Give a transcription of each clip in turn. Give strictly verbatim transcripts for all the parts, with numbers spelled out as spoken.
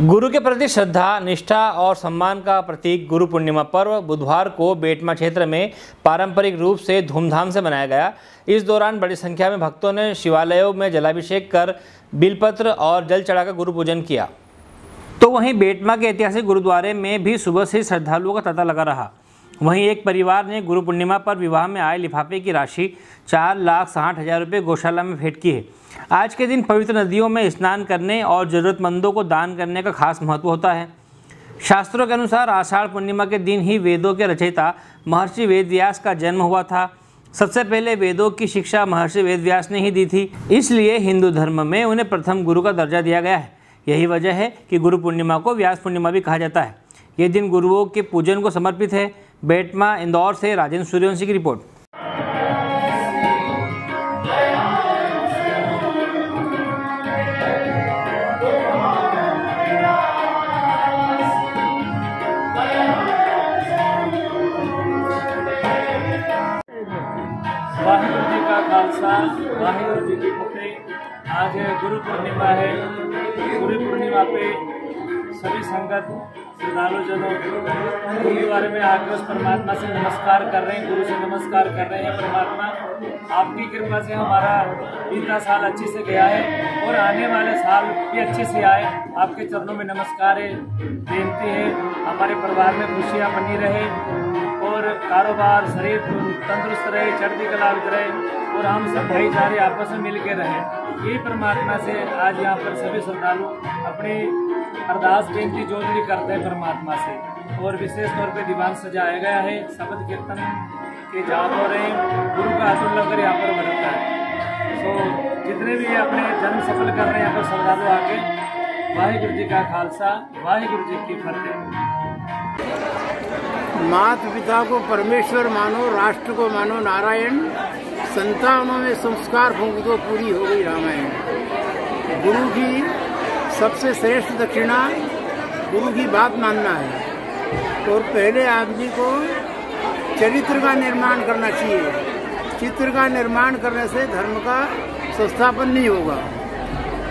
गुरु के प्रति श्रद्धा, निष्ठा और सम्मान का प्रतीक गुरु पूर्णिमा पर्व बुधवार को बेटमा क्षेत्र में पारंपरिक रूप से धूमधाम से मनाया गया। इस दौरान बड़ी संख्या में भक्तों ने शिवालयों में जलाभिषेक कर बिलपत्र और जल चढ़ाकर गुरु पूजन किया। तो वहीं बेटमा के ऐतिहासिक गुरुद्वारे में भी सुबह से श्रद्धालुओं का तांता लगा रहा। वहीं एक परिवार ने गुरु पूर्णिमा पर विवाह में आए लिफाफे की राशि चार लाख साठ हज़ार रुपये गौशाला में भेंट की है। आज के दिन पवित्र नदियों में स्नान करने और ज़रूरतमंदों को दान करने का खास महत्व होता है। शास्त्रों के अनुसार आषाढ़ पूर्णिमा के दिन ही वेदों के रचयिता महर्षि वेदव्यास का जन्म हुआ था। सबसे पहले वेदों की शिक्षा महर्षि वेदव्यास ने ही दी थी, इसलिए हिंदू धर्म में उन्हें प्रथम गुरु का दर्जा दिया गया है। यही वजह है कि गुरु पूर्णिमा को व्यास पूर्णिमा भी कहा जाता है। ये दिन गुरुओं के पूजन को समर्पित है। बेटमा, इंदौर से राजेंद्र सूर्यवंशी की रिपोर्ट। वाहिगुरु जी का खालसा, वाहिगुरु जी की फतेह। आज गुरु पूर्णिमा है। गुरु पूर्णिमा पे सभी संगत श्रद्धालु जनों के बारे में आकर परमात्मा से नमस्कार कर रहे हैं, गुरु से नमस्कार कर रहे हैं। परमात्मा आपकी कृपा से हमारा इतना साल अच्छे से गया है और आने वाले साल भी अच्छे से आए। आपके चरणों में नमस्कार है, बेनती है हमारे परिवार में खुशियाँ बनी रहे और कारोबार शरीर तंदुरुस्त रहे, चढ़ती कला रहे और हम सब भाईचारे आपस में मिल के रहे। ये परमात्मा से आज यहाँ पर सभी श्रद्धालु अपने अरदास बेनती जोड़नी करते हैं परमात्मा से। और विशेष तौर पे दीवान सजाया गया है, शब्द कीर्तन के जाप हो रहे हैं, गुरु का आसन लगकर यहाँ पर बनता है। सो जितने भी अपने जन्म सफल कर रहे हैं यहाँ पर श्रद्धालु आके, वाहिगुरु जी का खालसा, वाहिगुरु जी की फतेह। माता पिता को परमेश्वर मानो, राष्ट्र को मानो नारायण, संतानों में संस्कार होंगे तो पूरी हो गई रामायण। गुरु की सबसे श्रेष्ठ दक्षिणा गुरु की बात मानना है और पहले आदमी को चरित्र का निर्माण करना चाहिए। चित्र का निर्माण करने से धर्म का संस्थापन नहीं होगा।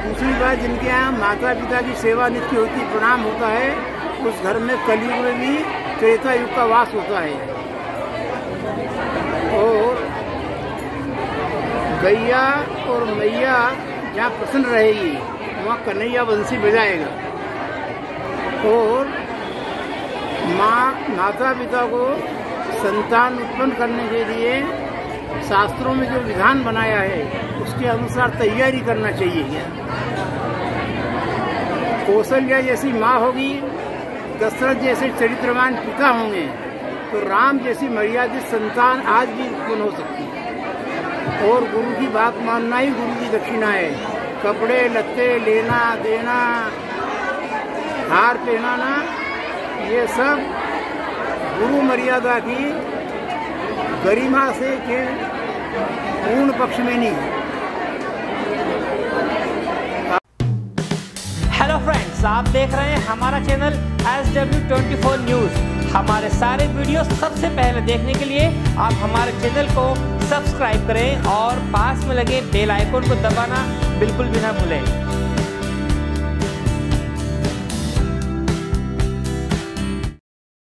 दूसरी बात, जिनके यहाँ माता पिता की सेवा नित्य होती, प्रणाम होता है, उस घर में कलयुग में भी त्रेता युग का वास होता है। और गैया और मैया जहाँ प्रसन्न रहेगी वहाँ कन्हैया बंसी बजाएगा। और माँ माता पिता को संतान उत्पन्न करने के लिए शास्त्रों में जो विधान बनाया है उसके अनुसार तैयारी करना चाहिए। कौशल्या जैसी माँ होगी, दशरथ जैसे चरित्रवान पिता होंगे, तो राम जैसी मर्यादित संतान आज भी उत्पन्न हो सकती है। और गुरु की बात मानना ही गुरु की दक्षिणा है। कपड़े लत्ते लेना देना, हार पहनाना, ये सब गुरु मर्यादा की गरिमा से के पूर्ण पक्ष में नहीं है। हेलो फ्रेंड्स, आप देख रहे हैं हमारा चैनल एस डब्ल्यू चौबीस न्यूज। हमारे सारे वीडियो सबसे पहले देखने के लिए आप हमारे चैनल को सब्सक्राइब करें और पास में लगे बेल आइकन को दबाना बिल्कुल भी ना भूलें।